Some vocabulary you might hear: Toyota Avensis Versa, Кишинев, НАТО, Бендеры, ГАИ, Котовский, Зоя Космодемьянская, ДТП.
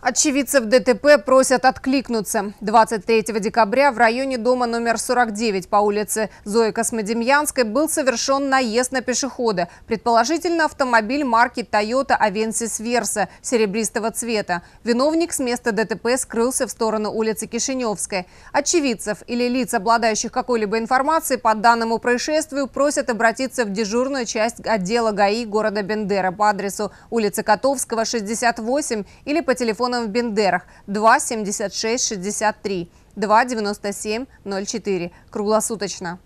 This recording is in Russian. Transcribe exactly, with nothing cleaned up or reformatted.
Очевидцев ДТП просят откликнуться. двадцать третьего декабря в районе дома номер сорок девять по улице Зои Космодемьянской был совершен наезд на пешехода. Предположительно, автомобиль марки Toyota Avensis Versa серебристого цвета. Виновник с места ДТП скрылся в сторону улицы Кишиневской. Очевидцев или лиц, обладающих какой-либо информацией по данному происшествию, просят обратиться в дежурную часть отдела ГАИ города Бендеры по адресу улицы Котовского, шестьдесят восемь, или по телефону в Бендерах два семьдесят шесть шестьдесят три, два девяносто семь ноль четыре круглосуточно.